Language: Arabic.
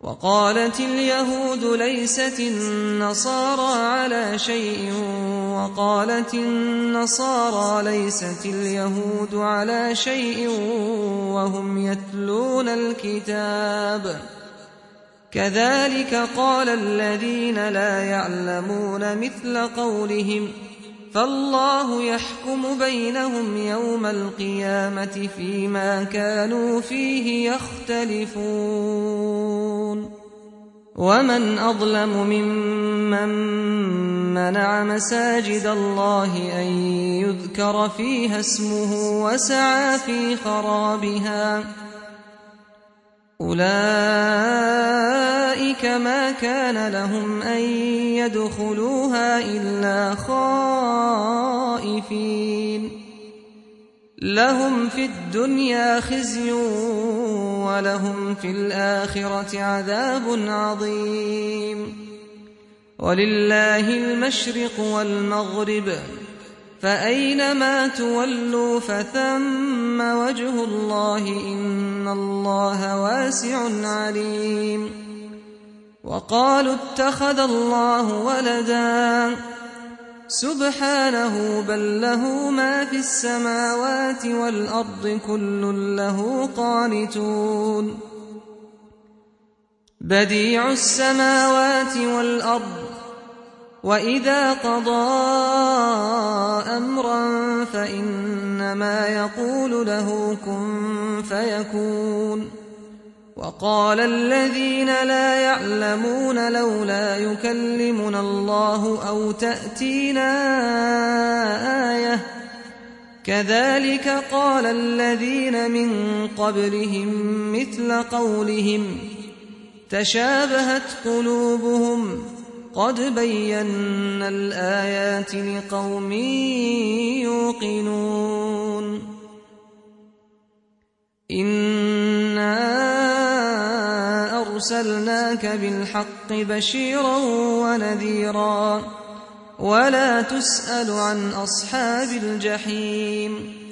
وقالت اليهود ليست النصارى على شيء وقالت النصارى ليست اليهود على شيء وهم يتلون الكتاب كذلك قال الذين لا يعلمون مثل قولهم فالله يحكم بينهم يوم القيامة فيما كانوا فيه يختلفون ومن أظلم ممن منع مساجد الله أن يذكر فيها اسمه وسعى في خرابها أولئك ما كان لهم أن يدخلوها إلا خائفين لهم في الدنيا خزي ولهم في الآخرة عذاب عظيم ولله المشرق والمغرب فأينما تولوا فثم وجه الله إن الله واسع عليم وقالوا اتخذ الله ولدا سبحانه بل له ما في السماوات والأرض كل له قانتون بديع السماوات والأرض وإذا قضى أمرا فإنما يقول له كن فيكون وقال الذين لا يعلمون لولا يكلمنا الله أو تأتينا آية كذلك قال الذين من قبلهم مثل قولهم تشابهت قلوبهم قد بينا الآيات لقوم يوقنون إنا أرسلناك بالحق بشيرا ونذيرا ولا تسأل عن أصحاب الجحيم